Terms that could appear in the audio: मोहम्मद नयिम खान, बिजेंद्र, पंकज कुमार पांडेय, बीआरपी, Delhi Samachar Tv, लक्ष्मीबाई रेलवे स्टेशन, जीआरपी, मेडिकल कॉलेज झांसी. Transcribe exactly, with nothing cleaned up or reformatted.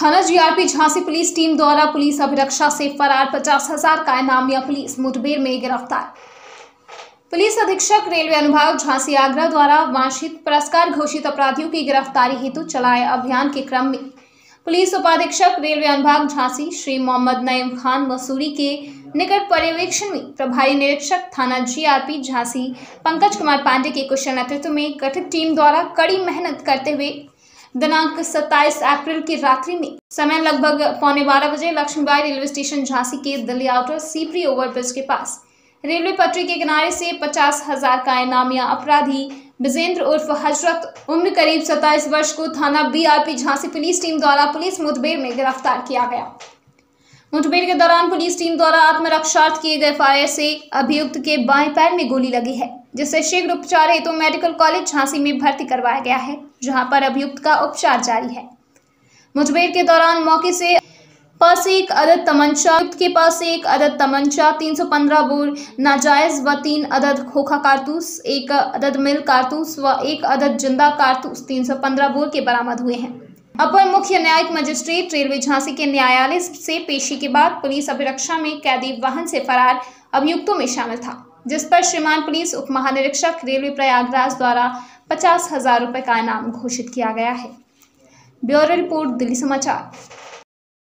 थाना जीआरपी Jhansi police team द्वारा police अभिरक्षा से फरार पचास हजार का इनामिया पुलिस मुठभेड़ में गिरफ्तार। पुलिस अधीक्षक रेलवे अनुभाग झांसी आगरा द्वारा वांछित पुरस्कार घोषित अपराधियों की गिरफ्तारी हेतु चलाए अभियान के क्रम में पुलिस उपाधीक्षक रेलवे अनुभाग झांसी श्री मोहम्मद नयिम खान मसूरी के निकट पर्यवेक्षण में प्रभारी निरीक्षक थाना जीआरपी झांसी पंकज कुमार पांडेय के कुशल नेतृत्व में गठित टीम द्वारा कड़ी मेहनत करते हुए दिनांक सत्ताईस अप्रैल की रात्रि में समय लगभग पौने बारह बजे लक्ष्मीबाई रेलवे स्टेशन झांसी के दिल्ली आउटर सीपरी ओवरब्रिज के पास रेलवे पटरी के किनारे से पचास हजार का इनामिया अपराधी बिजेंद्र उर्फ हजरत उम्र करीब सत्ताईस वर्ष को थाना बीआरपी झांसी पुलिस टीम द्वारा पुलिस मुठभेड़ में गिरफ्तार किया गया। मुठभेड़ के दौरान पुलिस टीम द्वारा आत्मरक्षार्थ किए गए फायर से अभियुक्त के बाएं पैर में गोली लगी है, जिससे शीघ्र उपचार हेतु तो मेडिकल कॉलेज झांसी में भर्ती करवाया गया है, जहां पर अभियुक्त का उपचार जारी है। मुठभेड़ के दौरान मौके से पास एक अदद तमंचा के पास एक अदद तमंचा तीन सौ पंद्रह बोर नाजायज व तीन अदद खोखा कारतूस, एक अदद मिल कारतूस व एक अदद जिंदा कारतूस तीन सौ पंद्रह बोर के बरामद हुए हैं। अपर मुख्य न्यायिक मजिस्ट्रेट रेलवे झांसी के न्यायालय से पेशी के बाद पुलिस अभिरक्षा में कैदी वाहन से फरार अभियुक्तों में शामिल था, जिस पर श्रीमान पुलिस उप महानिरीक्षक रेलवे प्रयागराज द्वारा पचास हजार रुपये का इनाम घोषित किया गया है। ब्यूरो रिपोर्ट दिल्ली समाचार।